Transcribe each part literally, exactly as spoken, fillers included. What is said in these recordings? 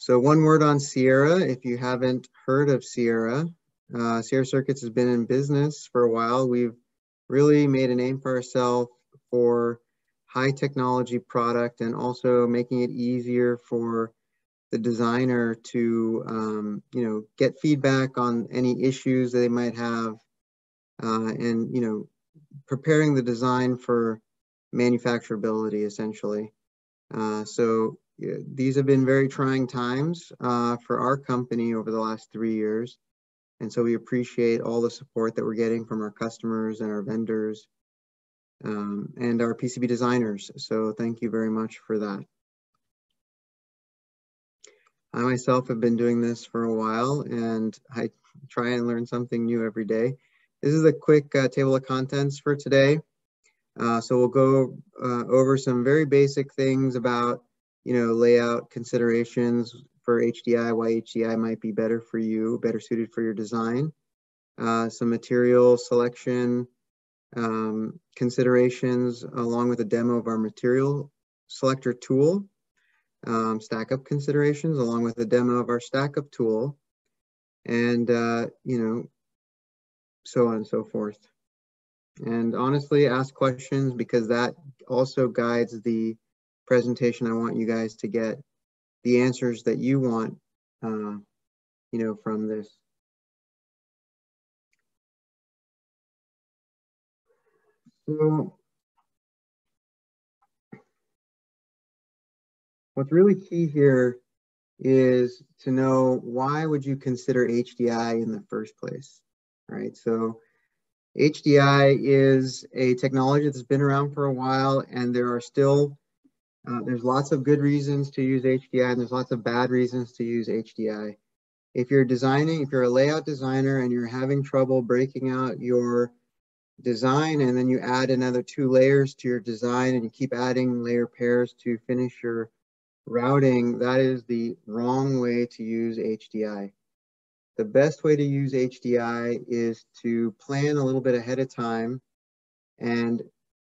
So one word on Sierra, if you haven't heard of Sierra, uh, Sierra Circuits has been in business for a while. We've really made a name for ourselves for high technology product and also making it easier for the designer to, um, you know, get feedback on any issues they might have uh, and, you know, preparing the design for manufacturability essentially. Uh, so these have been very trying times uh, for our company over the last three years. And so we appreciate all the support that we're getting from our customers and our vendors um, and our P C B designers. So thank you very much for that. I myself have been doing this for a while and I try and learn something new every day. This is a quick uh, table of contents for today. Uh, so we'll go uh, over some very basic things about you know, layout considerations for H D I, why H D I might be better for you, better suited for your design. Uh, some material selection um, considerations along with a demo of our material selector tool. Um, stack up considerations along with a demo of our stack up tool. And, uh, you know, so on and so forth. And honestly, ask questions because that also guides the presentation. I want you guys to get the answers that you want, uh, you know, from this. So, what's really key here is to know why would you consider H D I in the first place, right? So, H D I is a technology that's been around for a while, and there are still Uh, there's lots of good reasons to use H D I and there's lots of bad reasons to use H D I. If you're designing, if you're a layout designer and you're having trouble breaking out your design and then you add another two layers to your design and you keep adding layer pairs to finish your routing, that is the wrong way to use H D I. The best way to use H D I is to plan a little bit ahead of time and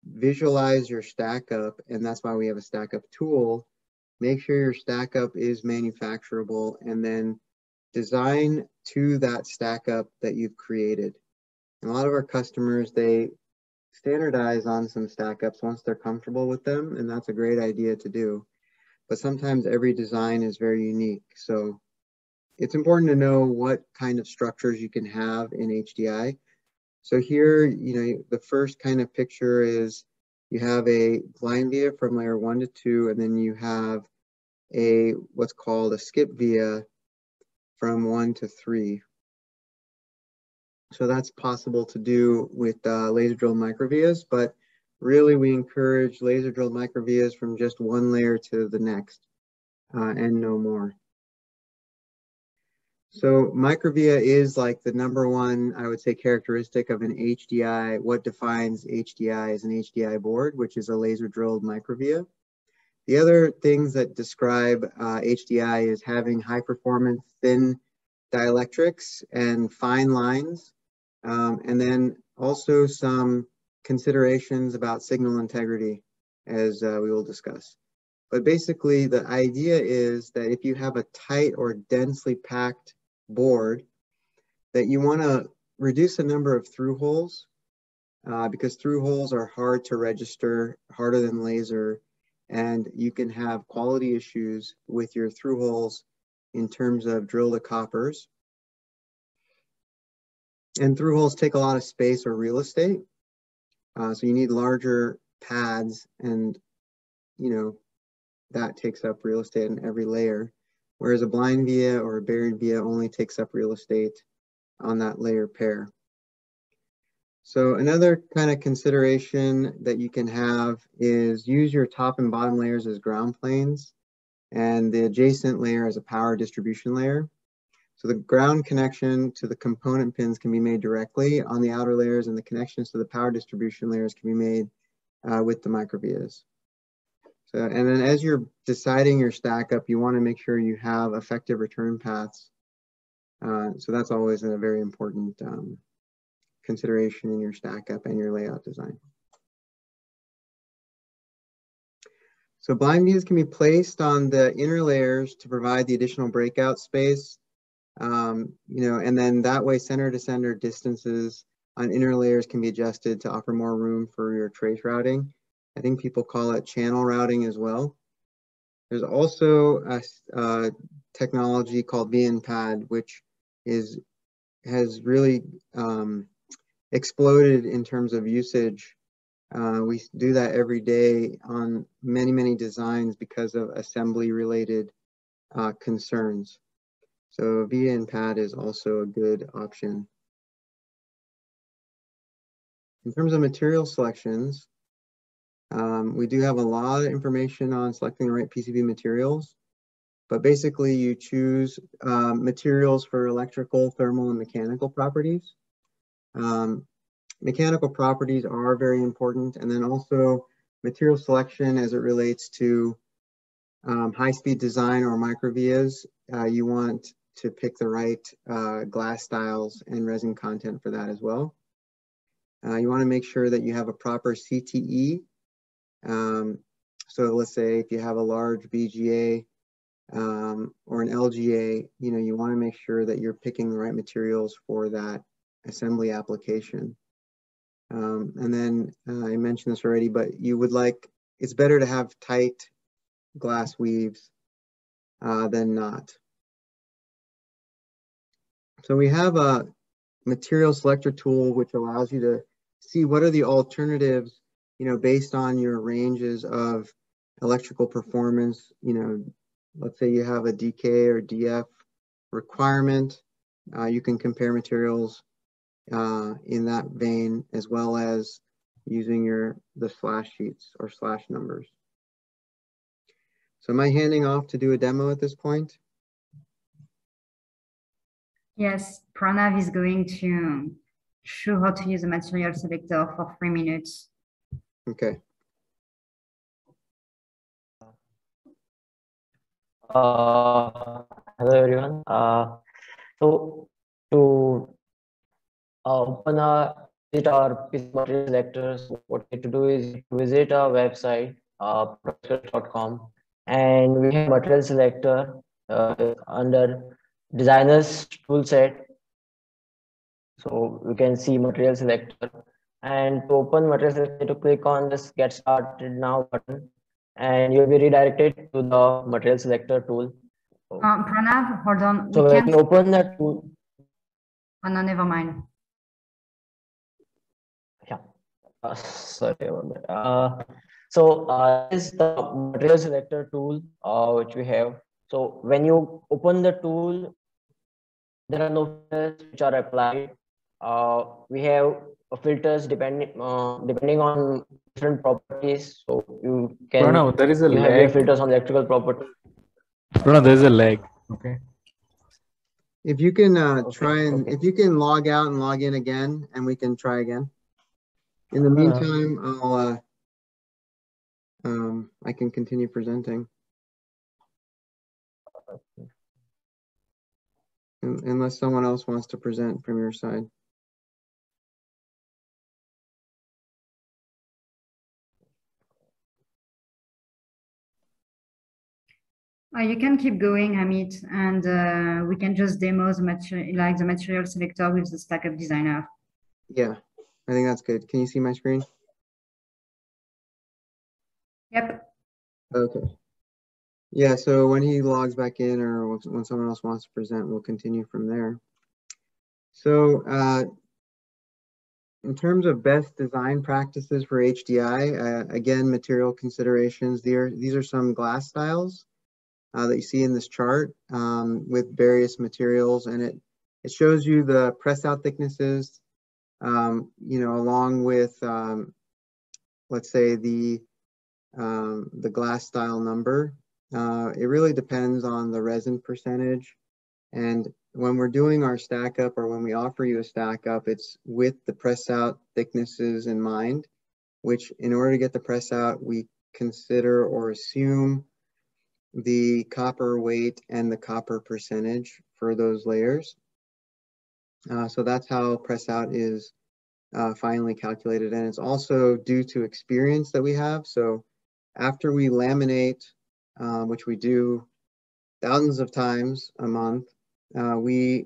visualize your stack up, and that's why we have a stack up tool. Make sure your stack up is manufacturable and then design to that stack up that you've created. And a lot of our customers, they standardize on some stack ups once they're comfortable with them, and that's a great idea to do. But sometimes every design is very unique. So it's important to know what kind of structures you can have in H D I. So here, you know, the first kind of picture is you have a blind via from layer one to two, and then you have a what's called a skip via from one to three. So that's possible to do with uh, laser drilled microvias, but really we encourage laser drilled microvias from just one layer to the next uh, and no more. So Microvia is like the number one, I would say, characteristic of an H D I, what defines H D I as an H D I board, which is a laser drilled Microvia. The other things that describe uh, H D I is having high performance, thin dielectrics and fine lines. Um, and then also some considerations about signal integrity, as uh, we will discuss. But basically the idea is that if you have a tight or densely packed board, that you want to reduce the number of through holes uh, because through holes are hard to register, harder than laser, and you can have quality issues with your through holes in terms of drill to coppers. And through holes take a lot of space or real estate, uh, so you need larger pads, and you know that takes up real estate in every layer, whereas a blind via or a buried via only takes up real estate on that layer pair. So another kind of consideration that you can have is use your top and bottom layers as ground planes and the adjacent layer as a power distribution layer. So the ground connection to the component pins can be made directly on the outer layers, and the connections to the power distribution layers can be made uh, with the microvias. Uh, and then as you're deciding your stack up, you want to make sure you have effective return paths. Uh, so that's always a very important um, consideration in your stack up and your layout design. So blind views can be placed on the inner layers to provide the additional breakout space, um, you know, and then that way center to center distances on inner layers can be adjusted to offer more room for your trace routing. I think people call it channel routing as well. There's also a, a technology called Via-in-pad, which is, has really um, exploded in terms of usage. Uh, we do that every day on many, many designs because of assembly-related uh, concerns. So Via-in-pad is also a good option. In terms of material selections, um, we do have a lot of information on selecting the right P C B materials, but basically you choose uh, materials for electrical, thermal, and mechanical properties. Um, Mechanical properties are very important, and then also material selection as it relates to um, high-speed design or microvias. Uh, you want to pick the right uh, glass styles and resin content for that as well. Uh, you want to make sure that you have a proper C T E. Um, so let's say if you have a large B G A um, or an L G A, you know, you want to make sure that you're picking the right materials for that assembly application. Um, and then uh, I mentioned this already, but you would like, it's better to have tight glass weaves uh, than not. So we have a material selector tool, which allows you to see what are the alternatives, you know, based on your ranges of electrical performance. You know, let's say you have a D K or D F requirement, uh, you can compare materials Uh, in that vein, as well as using your the slash sheets or slash numbers. So am I handing off to do a demo at this point? Yes, Pranav is going to show how to use a material selector for three minutes. Okay. Uh, hello everyone. Uh, so to Uh, open a visit our P C B material selectors. What you need to do is visit our website, uh, sierra circuits dot com, and we have material selector uh, under designers tool set. So you can see material selector, and to open material selector, to click on this get started now button, and you'll be redirected to the material selector tool. Uh, Pranav, hold on. So we when you open that tool. Oh, no, never mind. Uh, sorry about that. Uh, so uh, this is the material selector tool uh, which we have. So when you open the tool, there are no filters which are applied. Uh, we have filters depending uh, depending on different properties. So you can. No, there is a you lag. Have your filters on electrical property. No, there is a lag. Okay. If you can uh, okay. try and okay. if you can log out and log in again, and we can try again. In the meantime, I'll uh, um, I can continue presenting, Un unless someone else wants to present from your side. Uh, you can keep going, Amit, and uh, we can just demo the material, like the material selector with the stack-up designer. Yeah. I think that's good. Can you see my screen? Yep. Okay. Yeah, so when he logs back in or when someone else wants to present, we'll continue from there. So uh, in terms of best design practices for H D I, uh, again, material considerations. There, these are some glass styles uh, that you see in this chart um, with various materials, and it, it shows you the press out thicknesses, Um, you know, along with, um, let's say the, um, the glass style number. Uh, it really depends on the resin percentage. And when we're doing our stack up or when we offer you a stack up, it's with the press out thicknesses in mind, which in order to get the press out, we consider or assume the copper weight and the copper percentage for those layers. Uh, so that's how press out is uh, finally calculated. And it's also due to experience that we have. So after we laminate, uh, which we do thousands of times a month, uh, we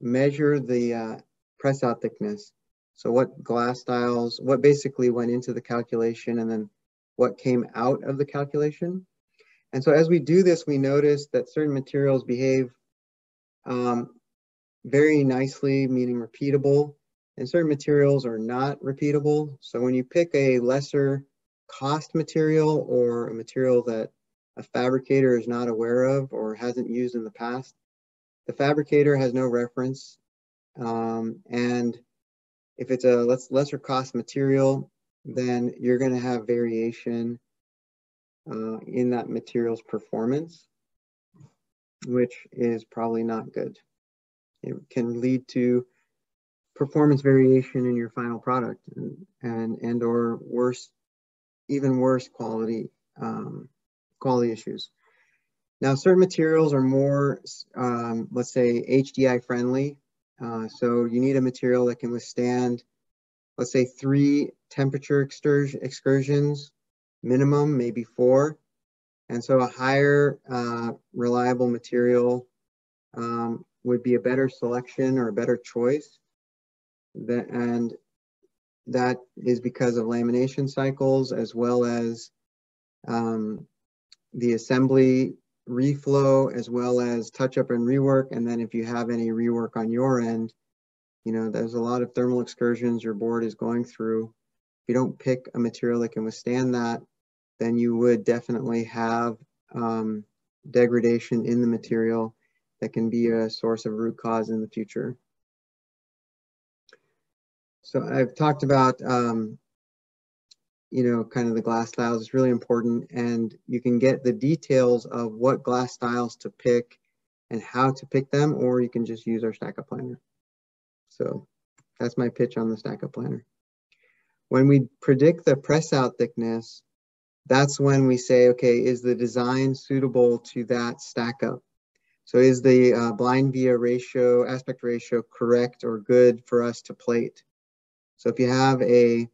measure the uh, press out thickness. So what glass tiles, what basically went into the calculation and then what came out of the calculation. And so as we do this, we notice that certain materials behave um, very nicely, meaning repeatable, and certain materials are not repeatable. So when you pick a lesser cost material or a material that a fabricator is not aware of or hasn't used in the past, the fabricator has no reference. Um, and if it's a less, lesser cost material, then you're going to have variation uh, in that material's performance, which is probably not good. It can lead to performance variation in your final product and, and, and or worse, even worse quality, um, quality issues. Now, certain materials are more, um, let's say, H D I friendly. Uh, so you need a material that can withstand, let's say, three temperature excursions minimum, maybe four. And so a higher uh, reliable material um, would be a better selection or a better choice. That, and that is because of lamination cycles as well as um, the assembly reflow, as well as touch up and rework. And then if you have any rework on your end, you know, there's a lot of thermal excursions your board is going through. If you don't pick a material that can withstand that, then you would definitely have um, degradation in the material that can be a source of root cause in the future. So I've talked about, um, you know, kind of the glass tiles. It's really important, and you can get the details of what glass tiles to pick and how to pick them, or you can just use our stack-up planner. So that's my pitch on the stack-up planner. When we predict the press-out thickness, that's when we say, okay, is the design suitable to that stack-up? So is the uh, blind via ratio, aspect ratio correct or good for us to plate? So if you have a,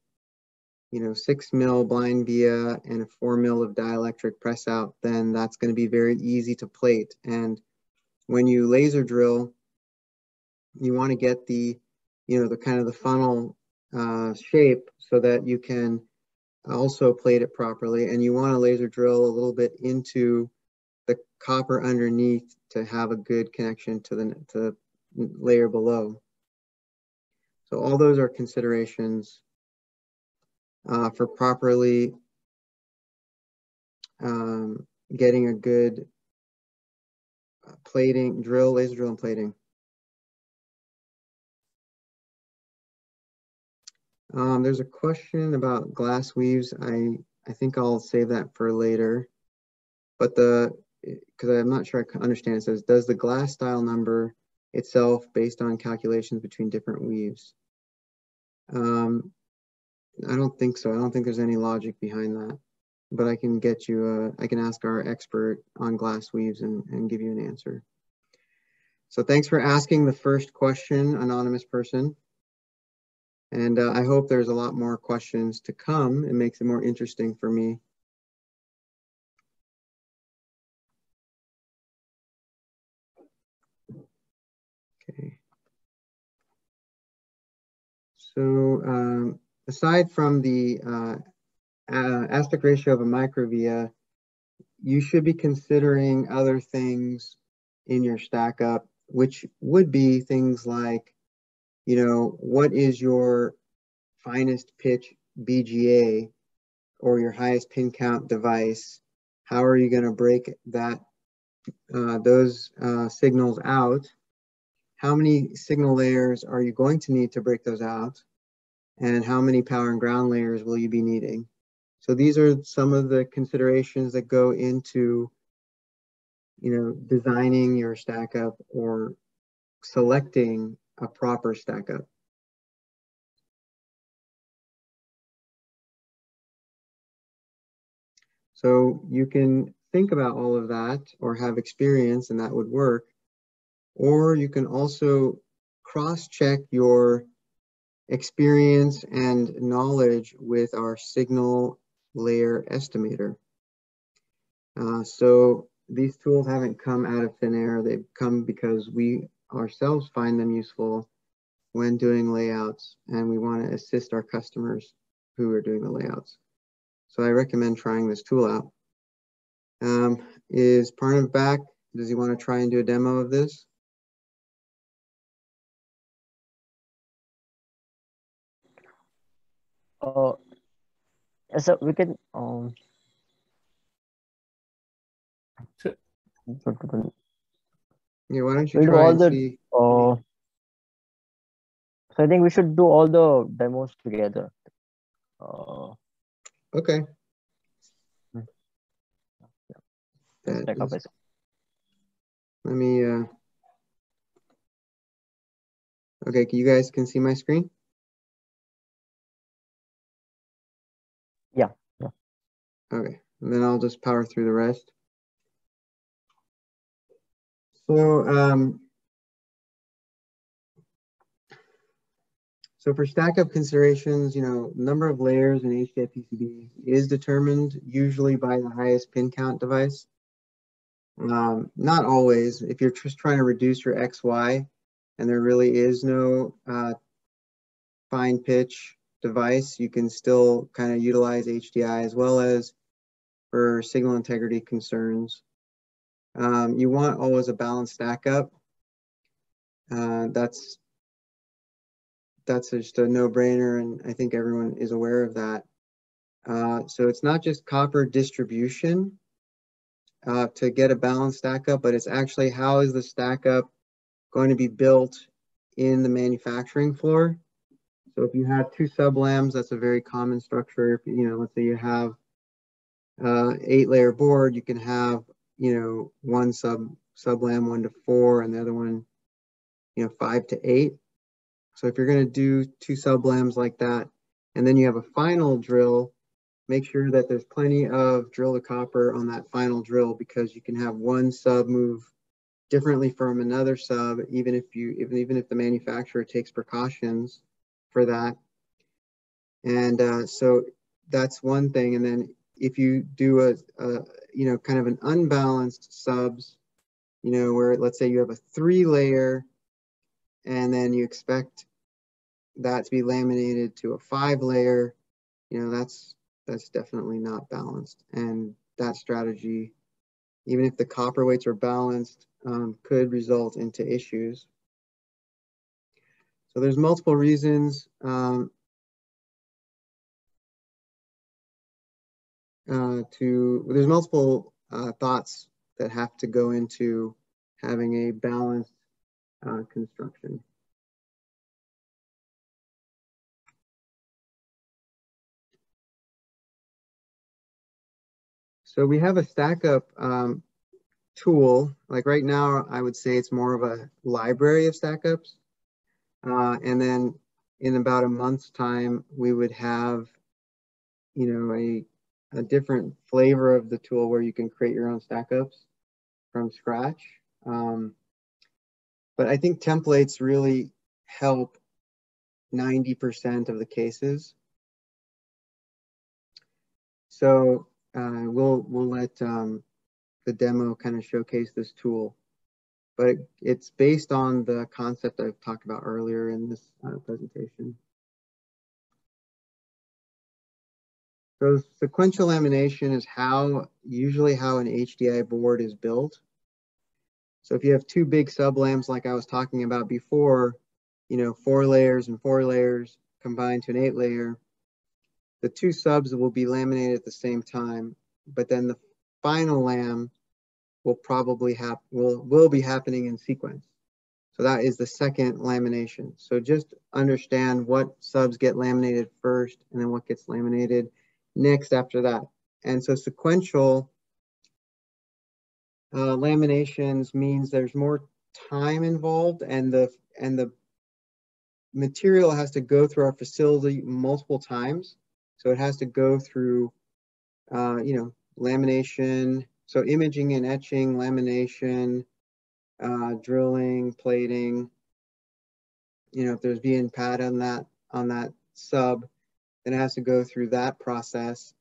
you know, six mil blind via and a four mil of dielectric press out, then that's going to be very easy to plate. And when you laser drill, you want to get the, you know, the kind of the funnel uh, shape so that you can also plate it properly. And you want to laser drill a little bit into the copper underneath to have a good connection to the, to the layer below. So all those are considerations uh, for properly um, getting a good plating, drill, laser drill and plating. Um, there's a question about glass weaves. I, I think I'll save that for later, but the, because I'm not sure I understand, it says, does the glass tile number itself based on calculations between different weaves? Um, I don't think so. I don't think there's any logic behind that, but I can get you, a, I can ask our expert on glass weaves and, and give you an answer. So thanks for asking the first question, anonymous person. And uh, I hope there's a lot more questions to come. It makes it more interesting for me. So um, aside from the uh, uh, aspect ratio of a microvia, you should be considering other things in your stack up, which would be things like, you know, what is your finest pitch B G A or your highest pin count device? How are you going to break that uh, those uh, signals out? How many signal layers are you going to need to break those out? And how many power and ground layers will you be needing? So these are some of the considerations that go into, you know, designing your stack up or selecting a proper stack up. So you can think about all of that or have experience and that would work. Or you can also cross-check your experience and knowledge with our signal layer estimator. Uh, so these tools haven't come out of thin air. They've come because we ourselves find them useful when doing layouts, and we want to assist our customers who are doing the layouts. So I recommend trying this tool out. Um, is Pranav back? Does he want to try and do a demo of this? Uh, so we can, um, yeah, why don't you we'll try and the, see? Uh, so I think we should do all the demos together. Uh, okay. Yeah. That is, is, let me, uh, okay, you guys can see my screen? Yeah. yeah. Okay, and then I'll just power through the rest. So, um, so for stack-up considerations, you know, number of layers in H D I P C B is determined usually by the highest pin count device. Um, not always. If you're just trying to reduce your X Y, and there really is no uh, fine pitch device, you can still kind of utilize H D I, as well as for signal integrity concerns. Um, you want always a balanced stack up. Uh, that's that's just a no-brainer, and I think everyone is aware of that. Uh, so it's not just copper distribution uh, to get a balanced stack up, but it's actually how is the stack up going to be built in the manufacturing floor. So if you have two sub-lambs, that's a very common structure. If, you know, let's say you have uh, eight-layer board, you can have, you know, one sub sub-lamb one to four, and the other one, you know, five to eight. So if you're going to do two sub-lambs like that, and then you have a final drill, make sure that there's plenty of drill to copper on that final drill, because you can have one sub move differently from another sub, even if you even even if the manufacturer takes precautions for that. And uh, so that's one thing. And then if you do a, a, you know, kind of an unbalanced subs, you know, where let's say you have a three layer and then you expect that to be laminated to a five layer, you know, that's, that's definitely not balanced. And that strategy, even if the copper weights are balanced, um, could result into issues. So there's multiple reasons. Um, Uh, to there's multiple uh, thoughts that have to go into having a balanced uh, construction. So we have a stack up um, tool. Like right now, I would say it's more of a library of stack ups. Uh, and then in about a month's time, we would have, you know, a a different flavor of the tool where you can create your own stack ups from scratch. Um, but I think templates really help ninety percent of the cases. So uh, we'll, we'll let um, the demo kind of showcase this tool, but it, it's based on the concept I've talked about earlier in this uh, presentation. So sequential lamination is how, usually how an H D I board is built. So if you have two big sub-lambs like I was talking about before, you know, four layers and four layers combined to an eight layer, the two subs will be laminated at the same time, but then the final lamb will probably have, will, will be happening in sequence. So that is the second lamination. So just understand what subs get laminated first and then what gets laminated next after that. And so sequential uh, laminations means there's more time involved, and the and the material has to go through our facility multiple times. So it has to go through, uh, you know, lamination. So imaging and etching, lamination, uh, drilling, plating. You know, if there's Via-in-pad on that on that sub, then it has to go through that process.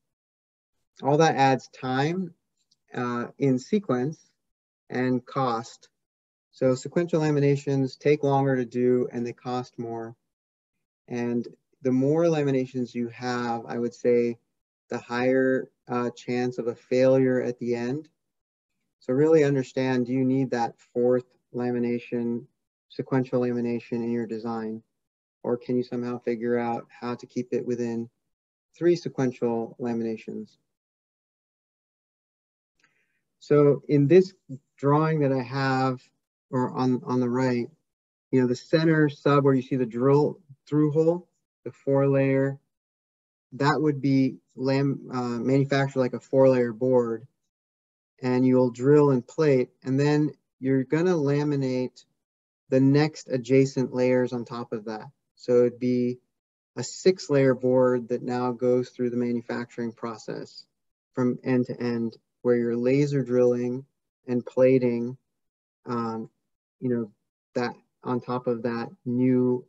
All that adds time, uh, in sequence and cost. So sequential laminations take longer to do and they cost more. And the more laminations you have, I would say the higher uh, chance of a failure at the end. So really understand, do you need that fourth lamination, sequential lamination in your design? Or can you somehow figure out how to keep it within three sequential laminations? So in this drawing that I have, or on, on the right, you know, the center sub where you see the drill through hole, the four layer, that would be lam uh, manufactured like a four layer board, and you'll drill and plate, and then you're gonna laminate the next adjacent layers on top of that. So it'd be a six layer board that now goes through the manufacturing process from end to end, where you're laser drilling and plating, um, you know, that on top of that new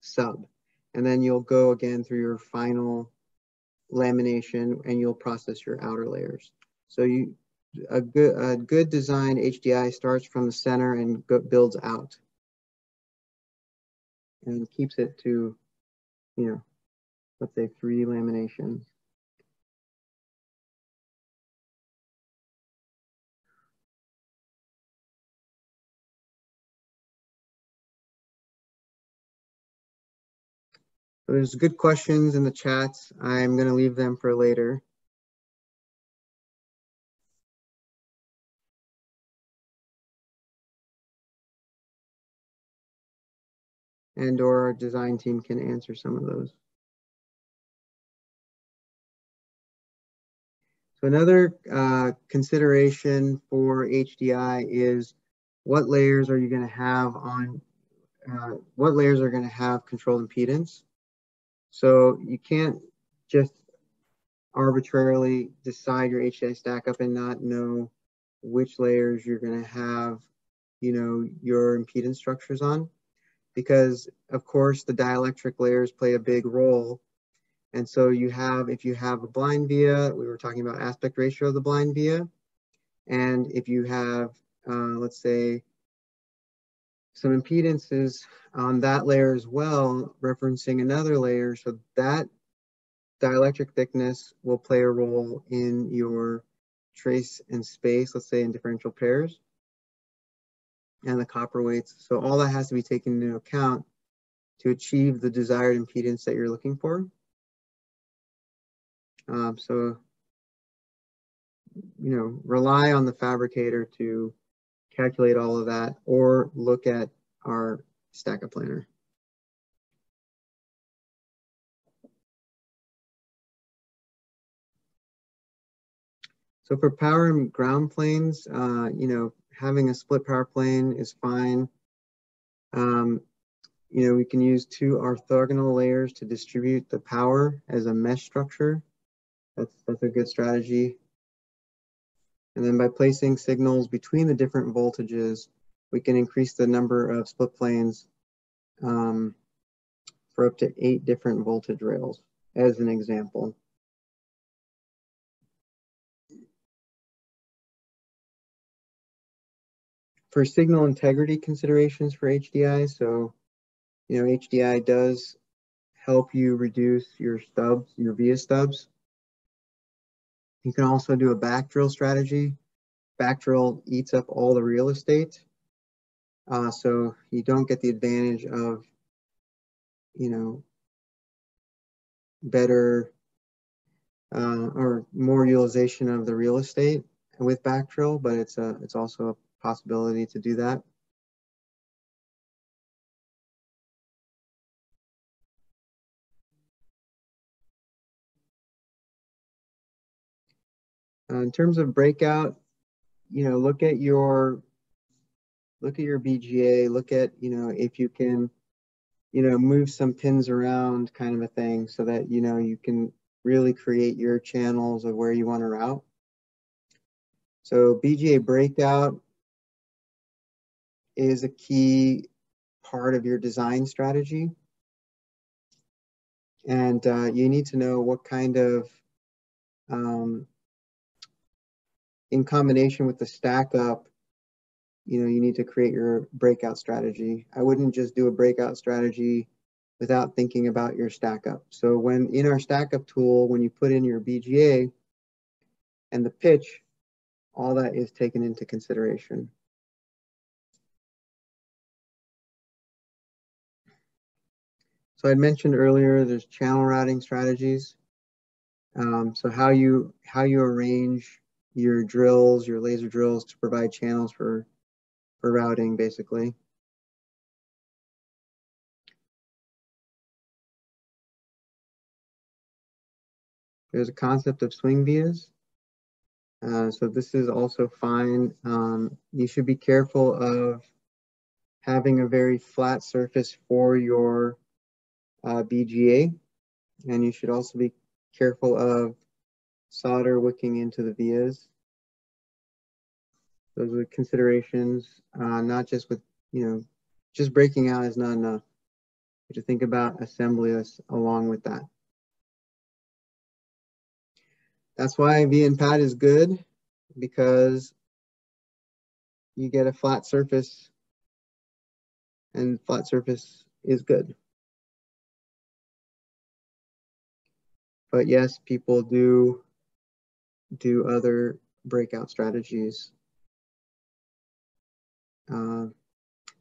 sub. And then you'll go again through your final lamination and you'll process your outer layers. So you, a good, a good design H D I starts from the center and go, builds out and keeps it to, you know, let's say three laminations. So there's good questions in the chats. I'm going to leave them for later. And or our design team can answer some of those. So another uh, consideration for H D I is what layers are you going to have on, uh, what layers are going to have controlled impedance? So you can't just arbitrarily decide your H D I stack up and not know which layers you're going to have, you know, your impedance structures on, because of course the dielectric layers play a big role. And so you have, if you have a blind via, we were talking about aspect ratio of the blind via. And if you have, uh, let's say, some impedances on that layer as well, referencing another layer. So that dielectric thickness will play a role in your trace and space, let's say in differential pairs, and the copper weights. So all that has to be taken into account to achieve the desired impedance that you're looking for. Um, so, you know, rely on the fabricator to calculate all of that, or look at our stack-up planner. So for power and ground planes, uh, you know, having a split power plane is fine. Um, you know, we can use two orthogonal layers to distribute the power as a mesh structure. That's, that's a good strategy. And then by placing signals between the different voltages, we can increase the number of split planes um, for up to eight different voltage rails, as an example. For signal integrity considerations for H D I, so, you know, H D I does help you reduce your stubs, your via stubs. You can also do a back drill strategy. Back drill eats up all the real estate. Uh, so you don't get the advantage of, you know, better uh, or more utilization of the real estate with back drill, but it's, a, it's also a possibility to do that. Uh, in terms of breakout, you know, look at your look at your B G A, look at, you know, if you can, you know, move some pins around kind of a thing so that, you know, you can really create your channels of where you want to route. So B G A breakout is a key part of your design strategy. And uh, you need to know what kind of um, in combination with the stack up, you know, you need to create your breakout strategy. I wouldn't just do a breakout strategy without thinking about your stack up. So when in our stack up tool, when you put in your B G A and the pitch, all that is taken into consideration. So I mentioned earlier, there's channel routing strategies. Um, so how you, how you arrange your drills, your laser drills to provide channels for, for routing, basically. There's a concept of swing vias. Uh, so this is also fine. Um, you should be careful of having a very flat surface for your uh, B G A. And you should also be careful of solder wicking into the vias. Those are considerations, uh, not just with, you know, just breaking out is not enough. You have to think about assemblies along with that. That's why Via-in-pad is good, because you get a flat surface, and flat surface is good. But yes, people do do other breakout strategies. Uh,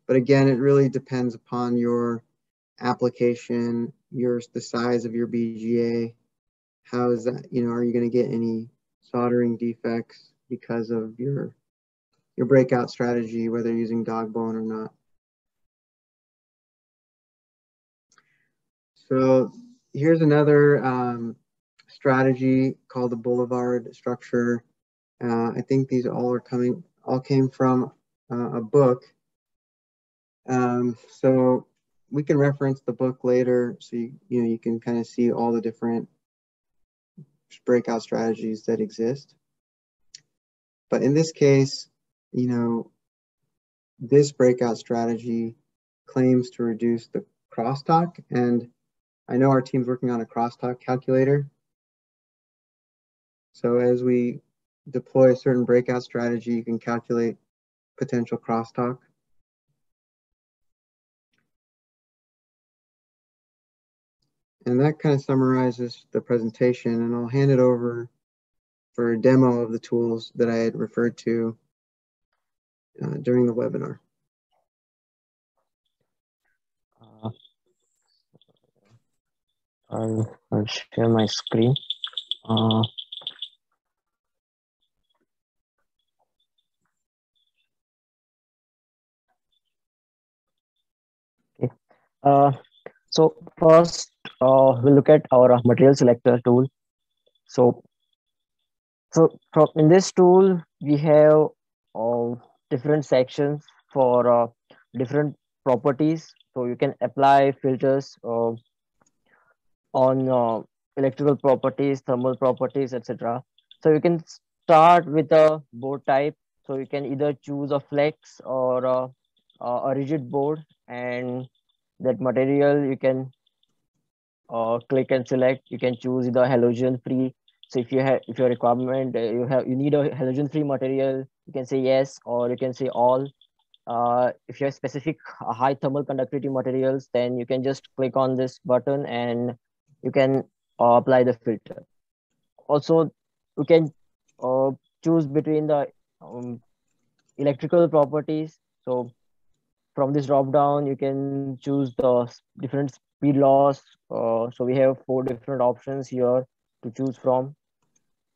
but again, it really depends upon your application, your the size of your B G A. How is that, you know, are you going to get any soldering defects because of your, your breakout strategy, whether using Dogbone or not? So here's another um, strategy called the Boulevard structure. Uh, I think these all are coming, all came from uh, a book. Um, so we can reference the book later. So, you, you know, you can kind of see all the different breakout strategies that exist. But in this case, you know, this breakout strategy claims to reduce the crosstalk. And I know our team's working on a crosstalk calculator. So as we deploy a certain breakout strategy, you can calculate potential crosstalk. And that kind of summarizes the presentation, and I'll hand it over for a demo of the tools that I had referred to uh, during the webinar. Uh, I'll, I'll share my screen. Uh, okay. Uh, so first, Uh, we'll look at our uh, material selector tool. So, so from in this tool, we have uh, different sections for uh, different properties. So you can apply filters uh, on uh, electrical properties, thermal properties, et cetera. So you can start with a board type. So you can either choose a flex or a, a rigid board, and that material you can Uh, click and select. You can choose either halogen free. So if you have, if your requirement, uh, you have, you need a halogen free material, you can say yes, or you can say all. Uh, if you have specific uh, high thermal conductivity materials, then you can just click on this button and you can uh, apply the filter. Also, you can uh, choose between the um, electrical properties. So from this drop down, you can choose the different speed loss. Uh, so we have four different options here to choose from.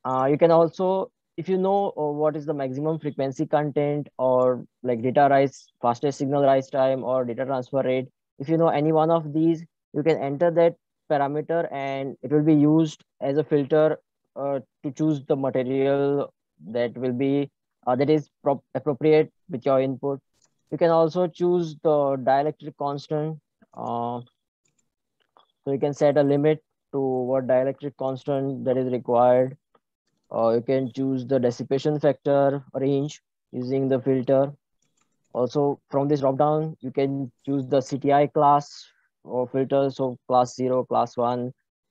Uh, you can also, if you know uh, what is the maximum frequency content, or like data rise, fastest signal rise time, or data transfer rate, if you know any one of these, you can enter that parameter and it will be used as a filter uh, to choose the material that will be, uh, that is prop- appropriate with your input. You can also choose the dielectric constant. Uh, So you can set a limit to what dielectric constant that is required. Uh, you can choose the dissipation factor range using the filter. Also from this dropdown, you can choose the C T I class or filter. So class zero, class one,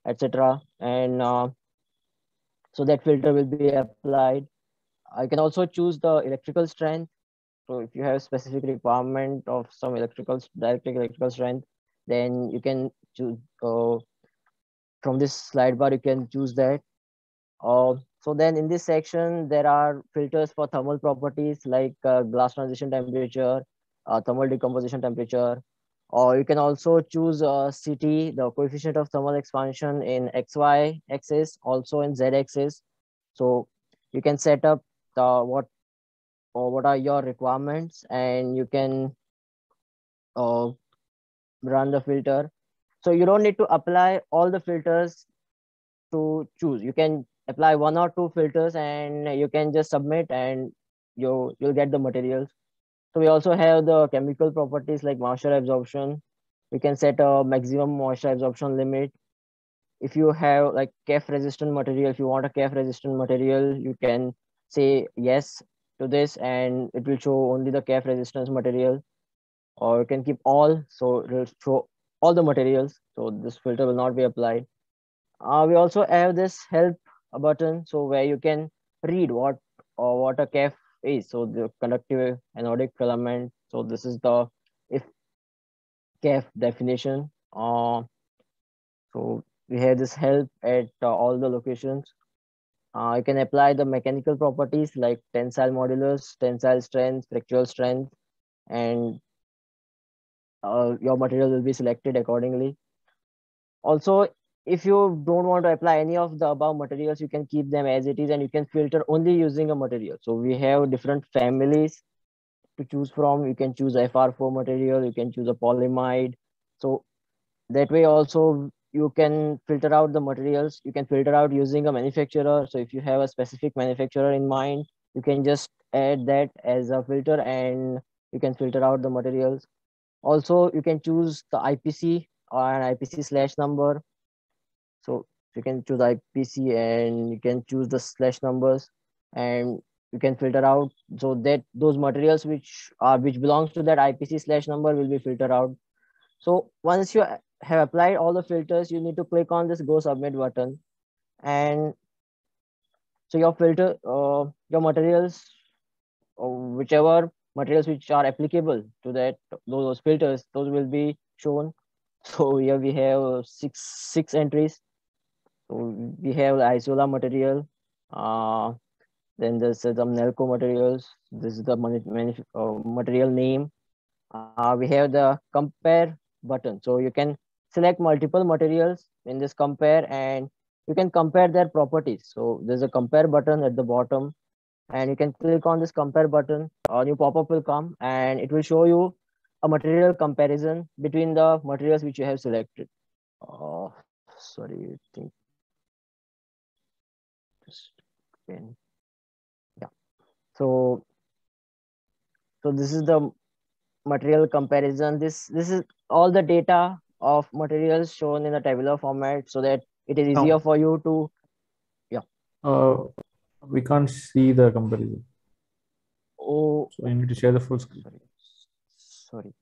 et cetera. And uh, so that filter will be applied. I can also choose the electrical strength. So if you have a specific requirement of some electrical, dielectric electrical strength, then you can choose, uh, from this slide bar, you can choose that. Uh, so then in this section, there are filters for thermal properties like uh, glass transition temperature, uh, thermal decomposition temperature, or you can also choose uh, C T, the coefficient of thermal expansion in X Y axis, also in Z axis. So you can set up the, what or what are your requirements, and you can uh, run the filter. So you don't need to apply all the filters to choose. You can apply one or two filters and you can just submit and you, you'll get the materials. So we also have the chemical properties like moisture absorption. You can set a maximum moisture absorption limit. If you have like C A F resistant material, if you want a C A F resistant material, you can say yes to this and it will show only the C A F resistance material, or you can keep all, so it will show all the materials. So this filter will not be applied. Uh, we also have this help button, so where you can read what or what a C A F is. So the conductive anodic filament. So this is the if C A F definition. Uh, so we have this help at uh, all the locations. Uh, you can apply the mechanical properties like tensile modulus, tensile strength, fractural strength, and uh, your material will be selected accordingly. Also, if you don't want to apply any of the above materials, you can keep them as it is and you can filter only using a material. So we have different families to choose from. You can choose F R four material, you can choose a polyimide. So that way also you can filter out the materials. You can filter out using a manufacturer. So if you have a specific manufacturer in mind, you can just add that as a filter and you can filter out the materials. Also, you can choose the I P C or an I P C slash number. So you can choose I P C and you can choose the slash numbers and you can filter out, so that those materials which are which belongs to that I P C slash number will be filtered out. So once you have applied all the filters, you need to click on this go submit button, and so your filter, uh, your materials, or whichever materials which are applicable to that those filters, those will be shown. So here we have six six entries. So we have Isola material, uh, then there's uh, some Nelco materials. This is the uh, material name. Uh, we have the compare button. So you can select multiple materials in this compare and you can compare their properties. So there's a compare button at the bottom and you can click on this compare button. A new pop-up will come and it will show you a material comparison between the materials which you have selected. Oh, sorry, I think. Just again. Yeah. So, so this is the material comparison. This this is all the data of materials shown in a tabular format, so that it is easier no. for you to. Yeah. Uh, we can't see the comparison. Oh. So I need to share the full screen. Sorry. Sorry.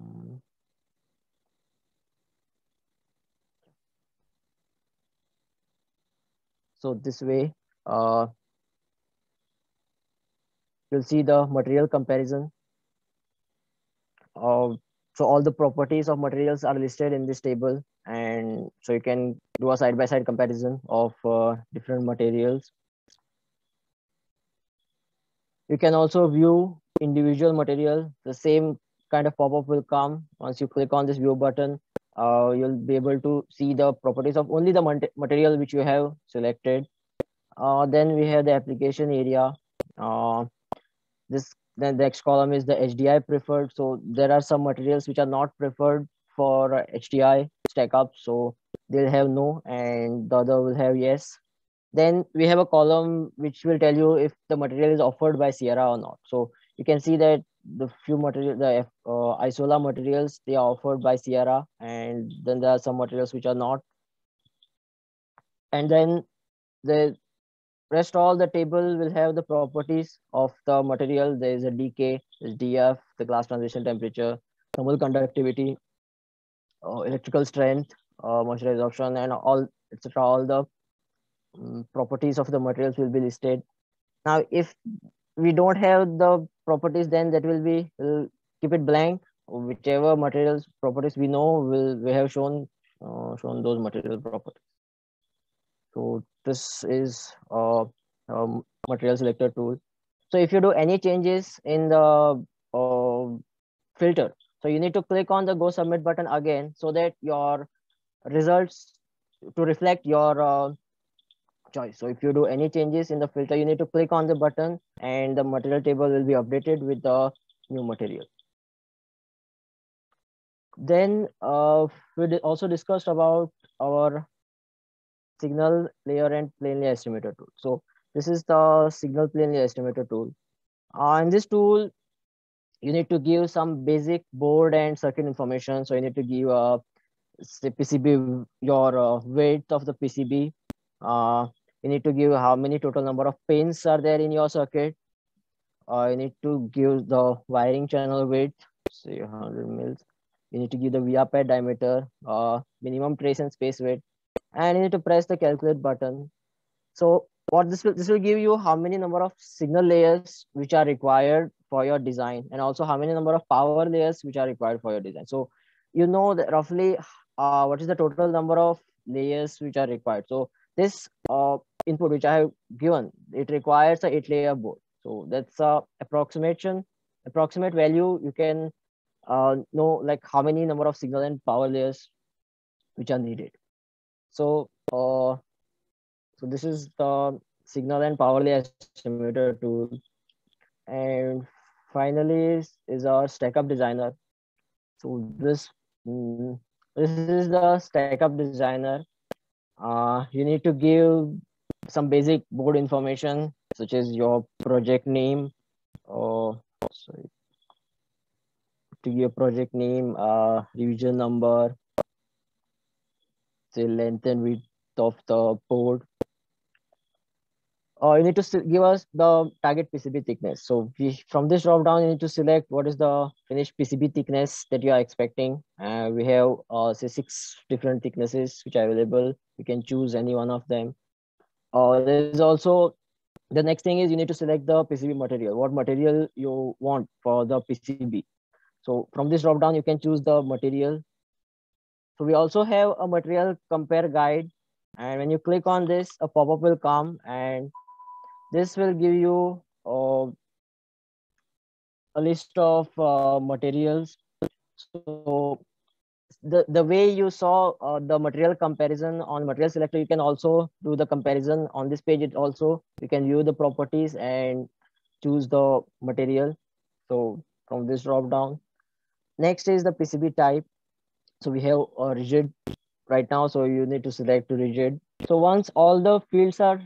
Um, so this way, uh, you'll see the material comparison. Uh, so all the properties of materials are listed in this table, and so you can do a side-by-side comparison of uh, different materials. You can also view individual material. The same kind of pop-up will come. Once you click on this view button, uh, you'll be able to see the properties of only the material which you have selected. Uh, then we have the application area. Uh, this then the next column is the H D I preferred. So there are some materials which are not preferred for H D I stack up, so they'll have no and the other will have yes. Then we have a column which will tell you if the material is offered by Sierra or not. So you can see that the few material, the uh, Isola materials, they are offered by Sierra, and then there are some materials which are not. And then the rest all the table will have the properties of the material. There is a D K, there's D F, the glass transition temperature, thermal conductivity, uh, electrical strength, uh, moisture absorption, and all et cetera. All the um, properties of the materials will be listed. Now, if we don't have the properties, then that will be, we'll keep it blank. Whichever materials properties we know, will we have shown uh, shown those material properties. So this is a, a material selector tool. So if you do any changes in the uh, filter, so you need to click on the Go Submit button again, so that your results to reflect your uh, choice. So if you do any changes in the filter, you need to click on the button and the material table will be updated with the new material. Then uh, we also discussed about our signal layer and plane layer estimator tool. So this is the signal plane layer estimator tool. Uh, in this tool, you need to give some basic board and circuit information. So you need to give a say P C B, your uh, width of the P C B. Uh, you need to give how many total number of pins are there in your circuit. Uh, you need to give the wiring channel width, say one hundred mils. You need to give the Via-in-pad diameter, uh, minimum trace and space width, and you need to press the calculate button. So what this will, this will give you how many number of signal layers which are required for your design, and also how many number of power layers which are required for your design. So you know that roughly uh, what is the total number of layers which are required. So this uh, input which I have given, it requires a eight layer board. So that's a approximation, approximate value. You can Uh, know like how many number of signal and power layers which are needed. So, uh, so this is the signal and power layer estimator tool. And finally is our stack up designer. So this mm, this is the stack up designer. Uh, you need to give some basic board information, such as your project name, or oh, sorry. to give a project name, uh, revision number, say length and width of the board. Or uh, you need to give us the target P C B thickness. So we, from this drop down, you need to select what is the finished P C B thickness that you are expecting. Uh, we have uh, say six different thicknesses which are available. You can choose any one of them. Uh, there is also the next thing is you need to select the P C B material. What material you want for the P C B. So from this drop down, you can choose the material. So we also have a material compare guide. And when you click on this, a pop-up will come. And this will give you uh, a list of uh, materials. So the, the way you saw uh, the material comparison on material selector, you can also do the comparison on this page. It also, you can view the properties and choose the material. So from this drop down. Next is the P C B type. So we have a rigid right now. So you need to select rigid. So once all the fields are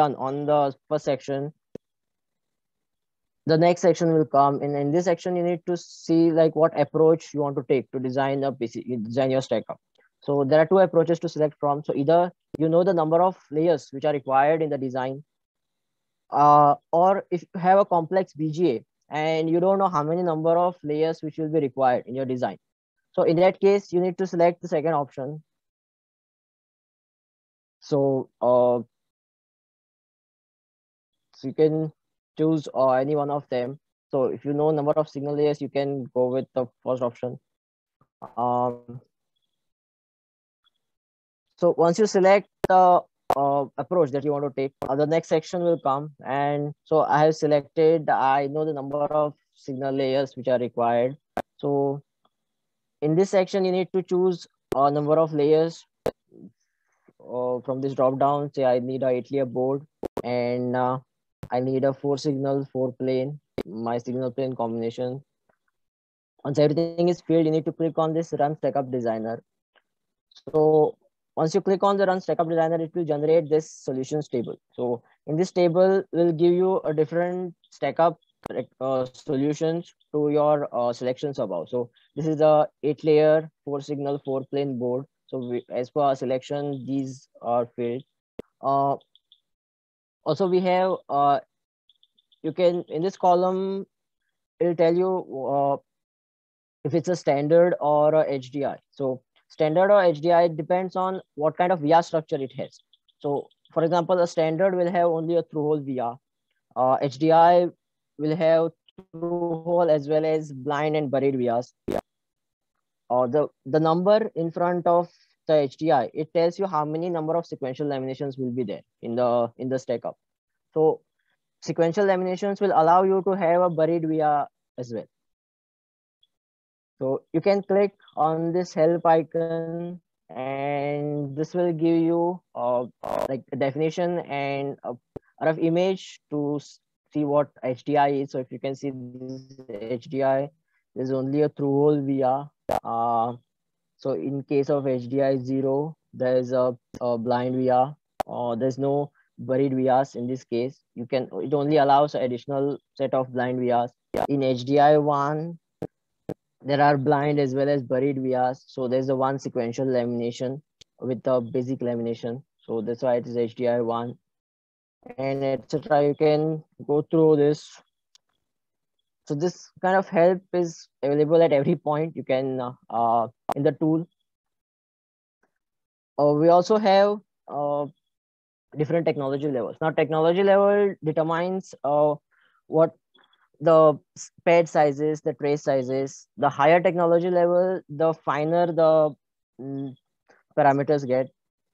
done on the first section, the next section will come. And in this section, you need to see like what approach you want to take to design a P C B, design your stack up. So there are two approaches to select from. So either you know the number of layers which are required in the design, uh, or if you have a complex B G A, and you don't know how many number of layers which will be required in your design. So in that case, you need to select the second option. So, uh, so you can choose uh, any one of them. So if you know number of signal layers, you can go with the first option. Um, so once you select the Uh, approach that you want to take, uh, the next section will come. And so I have selected, I know the number of signal layers which are required. So in this section, you need to choose a number of layers uh, from this drop down. Say I need a eight layer board, and uh, I need a four signal, four plane, my signal plane combination. Once everything is filled, you need to click on this Run Stack Up Designer. So once you click on the Run Stack Up Designer, it will generate this solutions table. So in this table, will give you a different stack up uh, solutions to your uh, selections above. So this is a eight layer, four signal, four plane board. So we, as per our selection, these are filled. Uh, also we have, uh, you can, in this column, it'll tell you uh, if it's a standard or a H D I. So standard or H D I depends on what kind of V R structure it has. So for example, a standard will have only a through hole V R. Uh, H D I will have through hole as well as blind and buried vias. Uh, the, the number in front of the H D I, it tells you how many number of sequential laminations will be there in the, in the stack up. So sequential laminations will allow you to have a buried via as well. So you can click on this help icon and this will give you uh, like a definition and a rough image to see what H D I is. So if you can see this H D I, there's only a through hole via. Uh, so in case of H D I zero, there's a, a blind via, or uh, there's no buried vias in this case. You can, it only allows an additional set of blind vias. In H D I one, there are blind as well as buried vias. So there's a one sequential lamination with a basic lamination. So that's why it is H D I one. And et cetera. You can go through this. So this kind of help is available at every point. You can uh, in the tool. Uh, we also have uh, different technology levels. Now, technology level determines uh, what the pad sizes, the trace sizes. The higher technology level, the finer the mm, parameters get.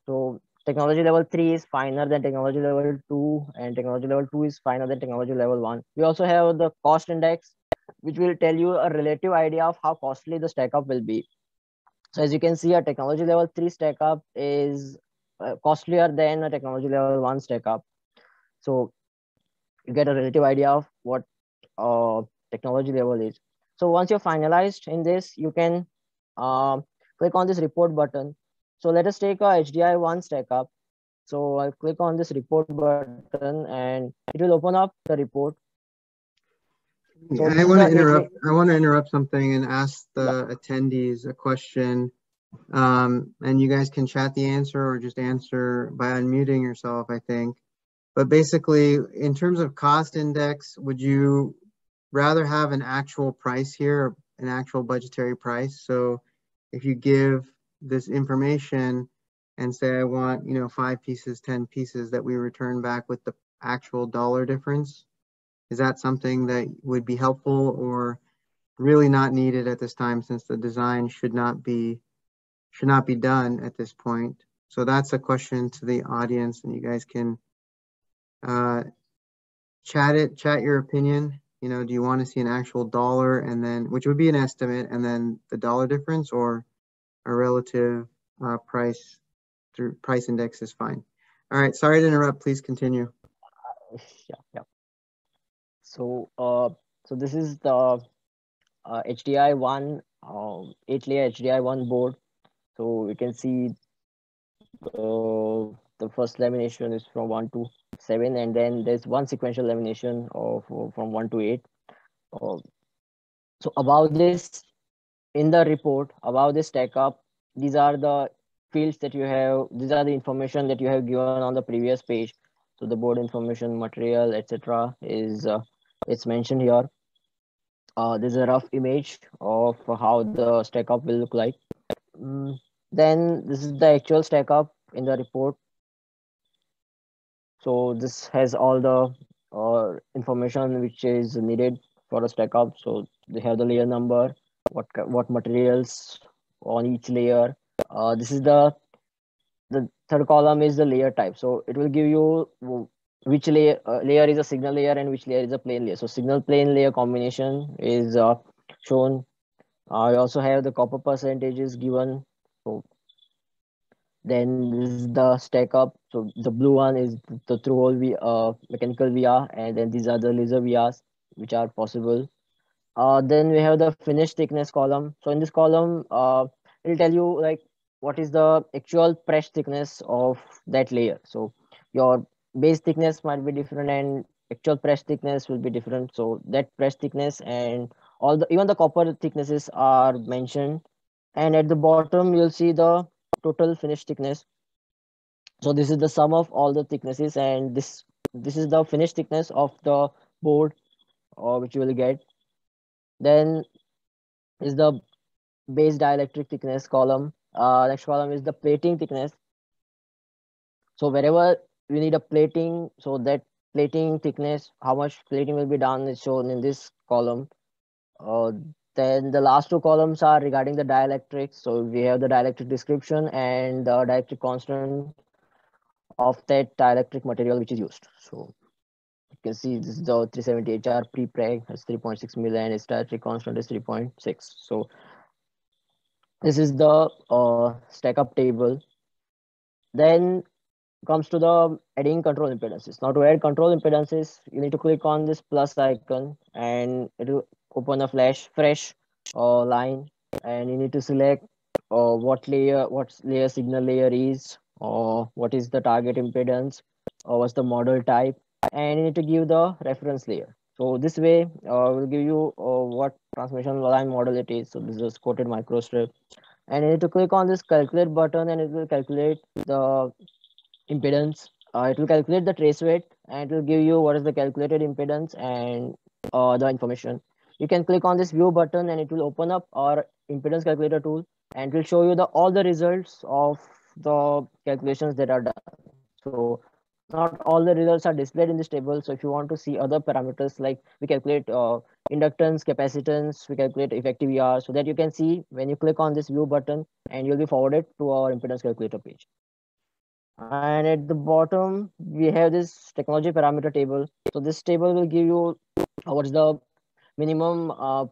So technology level three is finer than technology level two, and technology level two is finer than technology level one. We also have the cost index, which will tell you a relative idea of how costly the stack up will be. So as you can see, a technology level three stack up is uh, costlier than a technology level one stack up. So you get a relative idea of what uh, technology level is. So once you're finalized in this, you can uh, click on this report button. So let us take our H D I one stack up. So I'll click on this report button and it will open up the report. So I want to interrupt. I want to interrupt something and ask the yeah. attendees a question. Um, and you guys can chat the answer or just answer by unmuting yourself, I think. But basically, in terms of cost index, would you rather have an actual price here, an actual budgetary price? So if you give this information and say I want, you know, five pieces, ten pieces, that we return back with the actual dollar difference. Is that something that would be helpful or really not needed at this time, since the design should not be should not be done at this point? So that's a question to the audience, and you guys can uh, chat it, chat your opinion. You know, do you want to see an actual dollar, and then which would be an estimate, and then the dollar difference, or a relative uh, price through price index is fine. All right, sorry to interrupt, please continue. Uh, yeah, yeah. So, uh, so this is the uh, H D I one, um, eight layer H D I one board. So you can see uh, the first lamination is from one to seven, and then there's one sequential lamination of uh, from one to eight. Uh, so about this, in the report about this stack up, these are the fields that you have, these are the information that you have given on the previous page. So the board information, material, et cetera is uh, it's mentioned here. Uh, there's a rough image of how the stack up will look like. Mm, then this is the actual stack up in the report. So this has all the uh, information which is needed for a stack up. So they have the layer number, what what materials on each layer. Uh, this is the the third column is the layer type. So it will give you which layer uh, layer is a signal layer and which layer is a plane layer. So signal plane layer combination is uh, shown. I uh, also have the copper percentages given. So then this is the stack up. So the blue one is the through hole via, uh, mechanical via, and then these are the laser vias which are possible. Uh, then we have the finish thickness column. So in this column, uh, it'll tell you like what is the actual press thickness of that layer. So your base thickness might be different and actual press thickness will be different. So that press thickness and all the, even the copper thicknesses are mentioned. And at the bottom, you'll see the total finish thickness. So this is the sum of all the thicknesses, and this, this is the finish thickness of the board uh, which you will get. Then is the base dielectric thickness column. Uh, next column is the plating thickness. So wherever you need a plating, so that plating thickness, how much plating will be done is shown in this column. Uh, then the last two columns are regarding the dielectric. So we have the dielectric description and the dielectric constant of that dielectric material which is used. So you can see this is the three seventy H R pre-preg, that's three point six mil, and its dielectric constant is three point six. So this is the uh, stack up table. Then comes to the adding control impedances. Now to add control impedances, you need to click on this plus icon and it will open a flash fresh uh, line, and you need to select uh, what layer, what layer signal layer is, or uh, what is the target impedance, or uh, what's the model type, and you need to give the reference layer. So this way uh, will give you uh, what transmission line model it is. So this is quoted microstrip, and you need to click on this calculate button, and it will calculate the impedance. Uh, it will calculate the trace weight, and it will give you what is the calculated impedance and uh, the information. You can click on this view button, and it will open up our impedance calculator tool, and it will show you the all the results of the calculations that are done. So not all the results are displayed in this table. So if you want to see other parameters, like we calculate uh, inductance, capacitance, we calculate effective E R, so that you can see when you click on this view button, and you'll be forwarded to our impedance calculator page. And at the bottom, we have this technology parameter table. So this table will give you what's the minimum uh,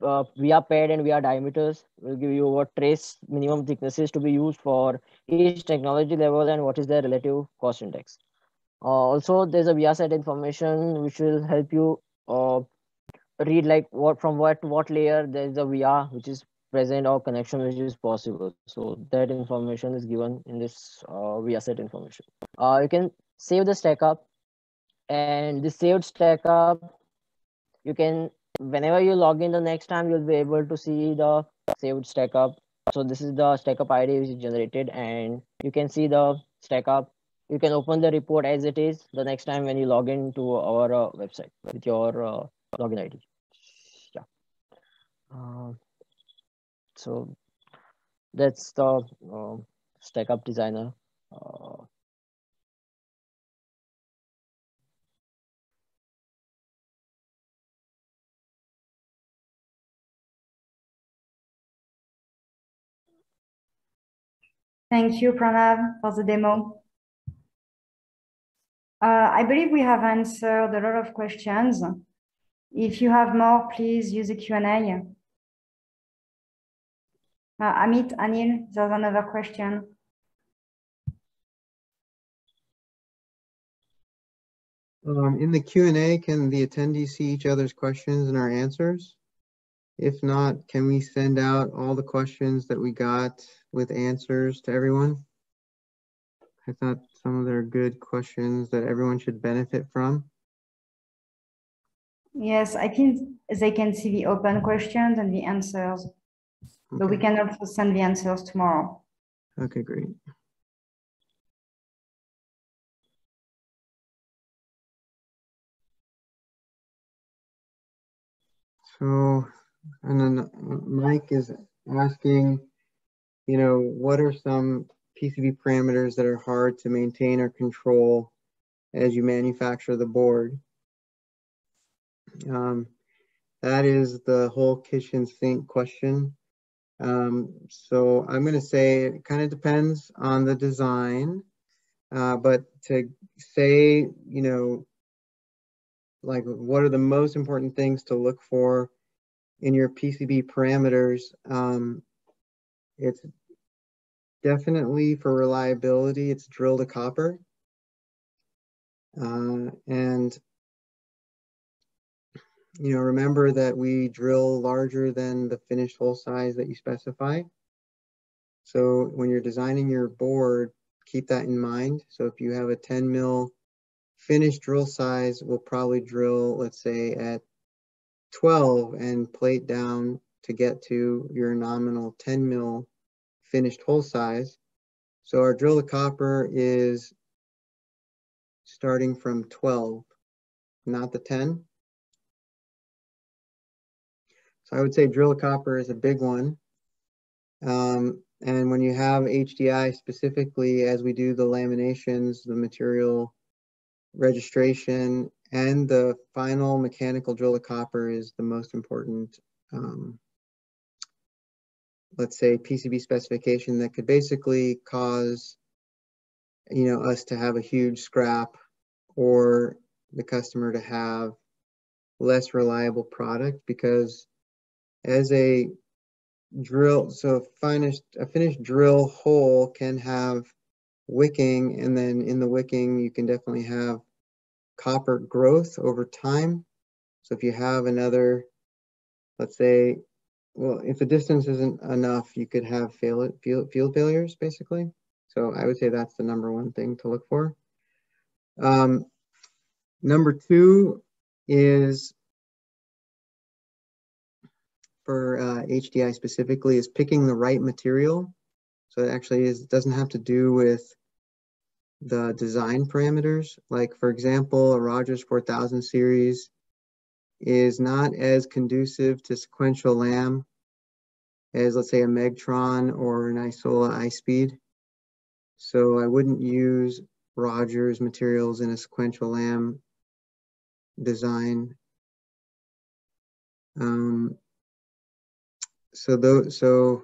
uh, via pad and via diameters. Will give you what trace minimum thicknesses to be used for each technology level and what is their relative cost index. Uh, also, there's a via set information which will help you uh, read like what from what what layer there's a via which is present or connection which is possible. So that information is given in this uh, via set information. Uh, you can save the stack up, and the saved stack up, you can, whenever you log in the next time, you'll be able to see the saved stack up. So this is the stack up I D which is generated, and you can see the stack up. You can open the report as it is the next time when you log in to our uh, website with your uh, login I D. Yeah. Uh, So that's the uh, stack up designer. Uh, Thank you, Pranav, for the demo. Uh, I believe we have answered a lot of questions. If you have more, please use the Q and A. Uh, Amit, Anil, there's another question. Um, in the Q and A, can the attendees see each other's questions and our answers? If not, can we send out all the questions that we got with answers to everyone? I thought some of them are good questions that everyone should benefit from. Yes, I think they can see the open questions and the answers. Okay. But we can also send the answers tomorrow. Okay, great. So, and then Mike is asking, you know, what are some P C B parameters that are hard to maintain or control as you manufacture the board? Um, that is the whole kitchen sink question. Um, so I'm going to say it kind of depends on the design, uh, but to say, you know, like what are the most important things to look for in your P C B parameters, um, it's definitely for reliability, it's drill to copper. Uh, and, you know, remember that we drill larger than the finished hole size that you specify. So when you're designing your board, keep that in mind. So if you have a ten mil finished drill size, we'll probably drill, let's say, at twelve and plate down to get to your nominal ten mil finished hole size. So our drill to copper is starting from twelve, not the ten. I would say drill copper is a big one. Um, and when you have H D I specifically, as we do the laminations, the material registration, and the final mechanical drill to copper is the most important, um, let's say, P C B specification that could basically cause, you know, us to have a huge scrap or the customer to have less reliable product. Because as a drill, so finished, a finished drill hole can have wicking, and then in the wicking you can definitely have copper growth over time. So if you have another, let's say, well, if the distance isn't enough, you could have fail, field, field failures basically. So I would say that's the number one thing to look for. Um, number two is for uh, H D I specifically is picking the right material. So it actually is, doesn't have to do with the design parameters. Like for example, a Rogers four thousand series is not as conducive to sequential L A M as, let's say, a Megtron or an Isola iSpeed. So I wouldn't use Rogers materials in a sequential L A M design. Um, so those, so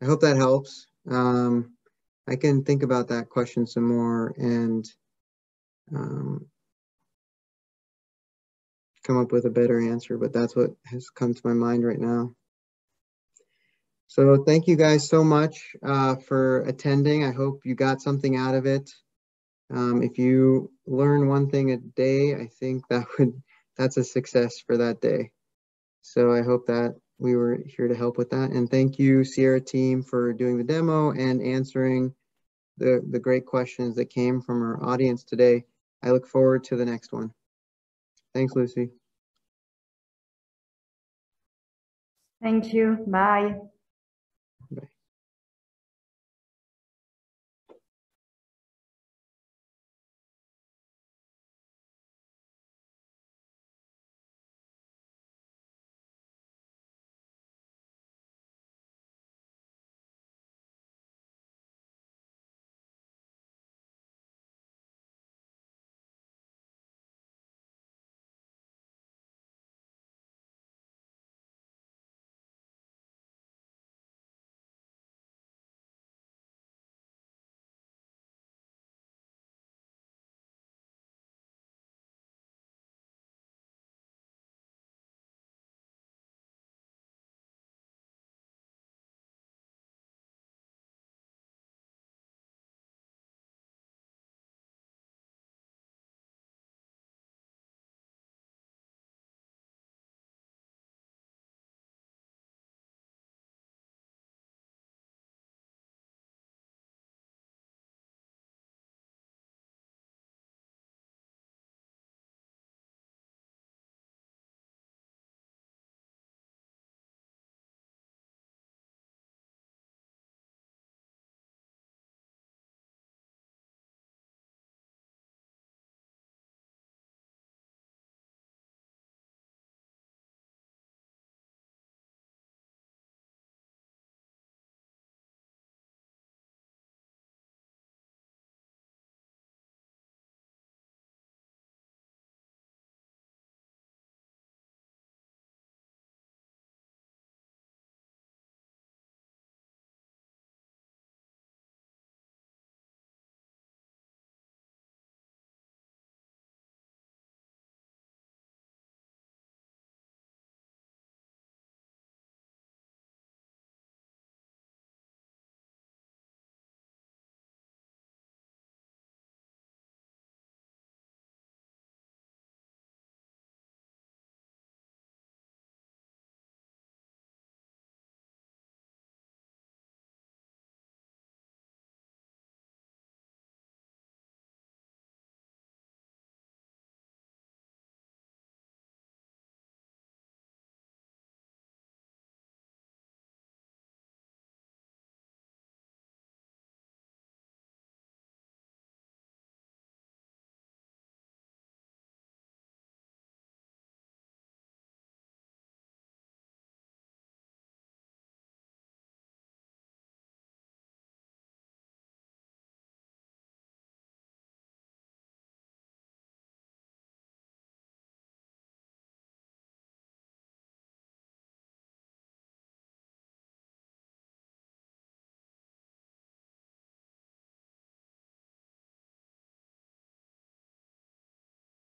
I hope that helps. Um, I can think about that question some more and um, come up with a better answer, but that's what has come to my mind right now. So thank you guys so much uh, for attending. I hope you got something out of it. Um, if you learn one thing a day, I think that would, that's a success for that day. So I hope that we were here to help with that. And thank you, Sierra team, for doing the demo and answering the, the great questions that came from our audience today. I look forward to the next one. Thanks, Lucy. Thank you. Bye.